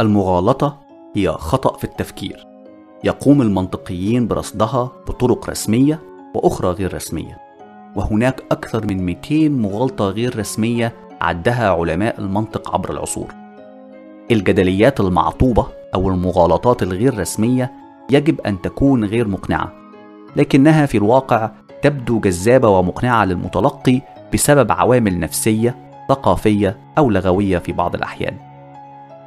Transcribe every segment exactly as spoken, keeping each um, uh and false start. المغالطة هي خطأ في التفكير يقوم المنطقيين برصدها بطرق رسمية وأخرى غير رسمية، وهناك أكثر من مئتين مغالطة غير رسمية عدها علماء المنطق عبر العصور. الجدليات المعطوبة أو المغالطات الغير رسمية يجب أن تكون غير مقنعة، لكنها في الواقع تبدو جذابة ومقنعة للمتلقي بسبب عوامل نفسية، ثقافية أو لغوية في بعض الأحيان.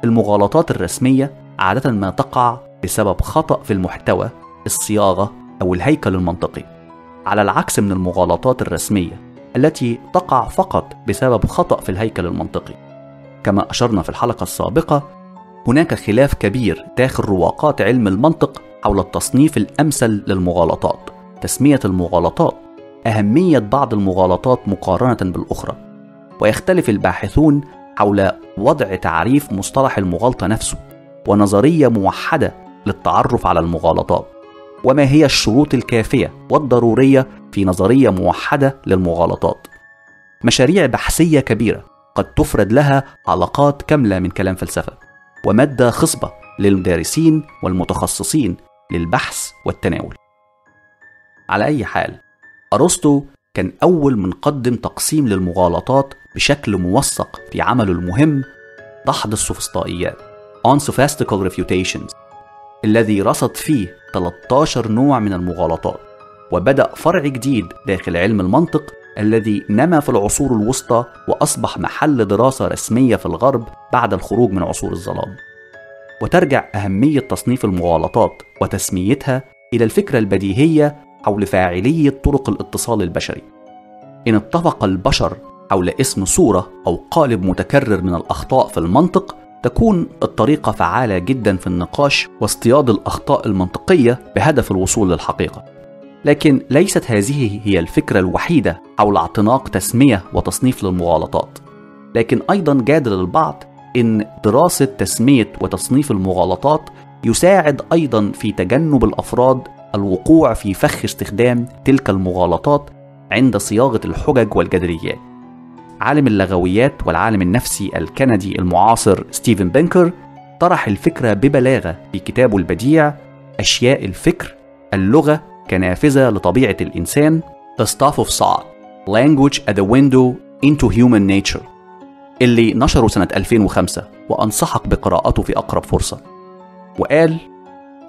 المغالطات الرسمية عادة ما تقع بسبب خطأ في المحتوى، الصياغة أو الهيكل المنطقي، على العكس من المغالطات الرسمية التي تقع فقط بسبب خطأ في الهيكل المنطقي. كما أشرنا في الحلقة السابقة، هناك خلاف كبير داخل رواقات علم المنطق حول التصنيف الأمثل للمغالطات، تسمية المغالطات، أهمية بعض المغالطات مقارنة بالأخرى، ويختلف الباحثون حول وضع تعريف مصطلح المغالطة نفسه ونظرية موحدة للتعرف على المغالطات، وما هي الشروط الكافية والضرورية في نظرية موحدة للمغالطات. مشاريع بحثية كبيرة قد تفرد لها علاقات كاملة من كلام فلسفة، ومادة خصبة للمدرسين والمتخصصين للبحث والتناول. على أي حال، أرسطو كان أول من قدم تقسيم للمغالطات بشكل موثق في عمله المهم دحض السفسطائيات On Sophistical Refutations، الذي رصد فيه ثلاثة عشر نوع من المغالطات، وبدأ فرع جديد داخل علم المنطق الذي نما في العصور الوسطى وأصبح محل دراسة رسمية في الغرب بعد الخروج من عصور الظلام. وترجع أهمية تصنيف المغالطات وتسميتها إلى الفكرة البديهية حول فاعلية طرق الاتصال البشري. إن اتفق البشر حول اسم صورة أو قالب متكرر من الأخطاء في المنطق، تكون الطريقة فعالة جدا في النقاش واصطياد الأخطاء المنطقية بهدف الوصول للحقيقة. لكن ليست هذه هي الفكرة الوحيدة حول اعتناق تسمية وتصنيف للمغالطات، لكن أيضا جادل البعض إن دراسة تسمية وتصنيف المغالطات يساعد أيضا في تجنب الأفراد الوقوع في فخ استخدام تلك المغالطات عند صياغة الحجج والجدليات. عالم اللغويات والعالم النفسي الكندي المعاصر ستيفن بينكر طرح الفكرة ببلاغة في كتابه البديع أشياء الفكر، اللغة كنافذة لطبيعة الإنسان، The Stuff of Thought: Language as a Window into Human Nature، اللي نشره سنة ألفين وخمسة، وأنصحك بقراءته في أقرب فرصة. وقال: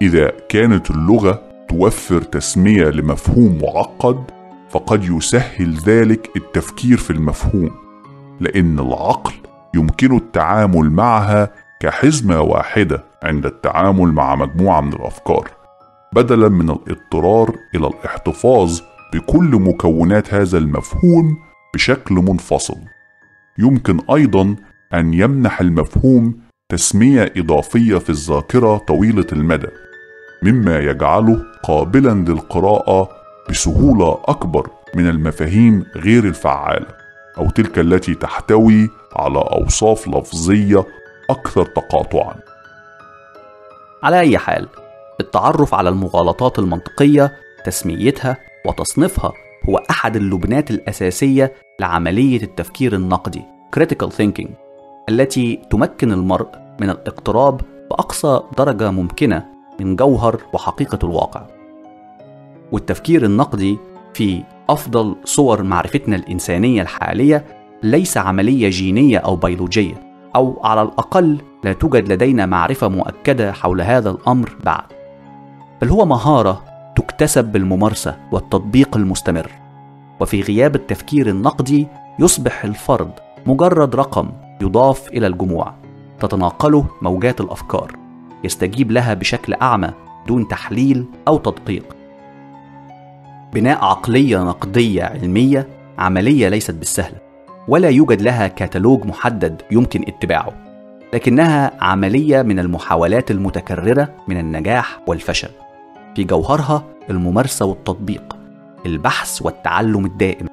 إذا كانت اللغة توفر تسمية لمفهوم معقد، فقد يسهل ذلك التفكير في المفهوم، لأن العقل يمكن التعامل معها كحزمة واحدة عند التعامل مع مجموعة من الأفكار، بدلا من الاضطرار إلى الاحتفاظ بكل مكونات هذا المفهوم بشكل منفصل. يمكن أيضا أن يمنح المفهوم تسمية إضافية في الذاكرة طويلة المدى، مما يجعله قابلا للقراءة بسهولة أكبر من المفاهيم غير الفعالة، أو تلك التي تحتوي على أوصاف لفظية أكثر تقاطعا. على أي حال، التعرف على المغالطات المنطقية، تسميتها وتصنيفها، هو أحد اللبنات الأساسية لعملية التفكير النقدي critical thinking، التي تمكن المرء من الاقتراب بأقصى درجة ممكنة من جوهر وحقيقة الواقع. والتفكير النقدي في أفضل صور معرفتنا الإنسانية الحالية ليس عملية جينية أو بيولوجية، أو على الأقل لا توجد لدينا معرفة مؤكدة حول هذا الأمر بعد، بل هو مهارة تكتسب بالممارسة والتطبيق المستمر. وفي غياب التفكير النقدي، يصبح الفرد مجرد رقم يضاف إلى الجموع تتناقله موجات الأفكار، يستجيب لها بشكل أعمى دون تحليل أو تدقيق. بناء عقلية نقدية علمية عملية ليست بالسهلة، ولا يوجد لها كتالوج محدد يمكن اتباعه، لكنها عملية من المحاولات المتكررة من النجاح والفشل، في جوهرها الممارسة والتطبيق، البحث والتعلم الدائم،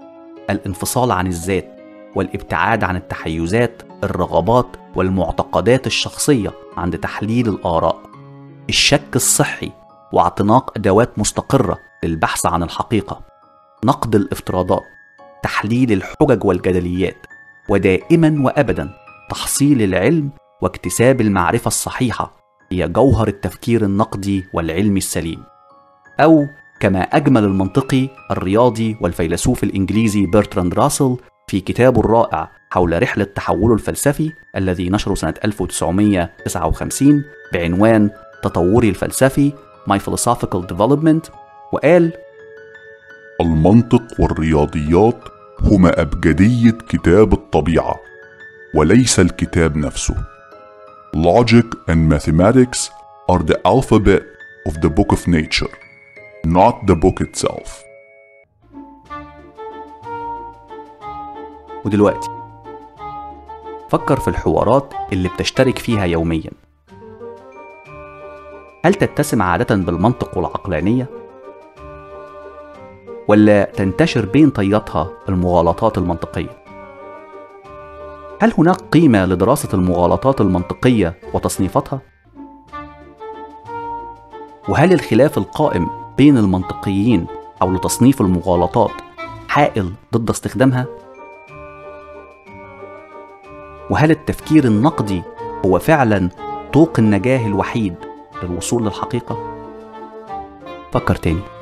الانفصال عن الذات والابتعاد عن التحيزات، الرغبات والمعتقدات الشخصية عند تحليل الآراء، الشك الصحي، واعتناق أدوات مستقرة للبحث عن الحقيقة، نقد الافتراضات، تحليل الحجج والجدليات، ودائما وأبدا تحصيل العلم واكتساب المعرفة الصحيحة هي جوهر التفكير النقدي والعلمي السليم، أو كما أجمل المنطقي الرياضي والفيلسوف الإنجليزي برتراند راسل في كتابه الرائع حول رحلة تحوله الفلسفي الذي نشره سنة ألف وتسعمائة وتسعة وخمسين بعنوان تطوري الفلسفي My Philosophical Development، وقال: المنطق والرياضيات هما أبجدية كتاب الطبيعة وليس الكتاب نفسه. Logic and mathematics are the alphabet of the book of nature, not the book itself. ودلوقتي فكر في الحوارات اللي بتشترك فيها يوميا. هل تتسم عادة بالمنطق والعقلانية؟ ولا تنتشر بين طياتها المغالطات المنطقية؟ هل هناك قيمة لدراسة المغالطات المنطقية وتصنيفاتها؟ وهل الخلاف القائم بين المنطقيين حول تصنيف المغالطات حائل ضد استخدامها؟ وهل التفكير النقدي هو فعلا طوق النجاة الوحيد للوصول للحقيقة؟ فكر تاني.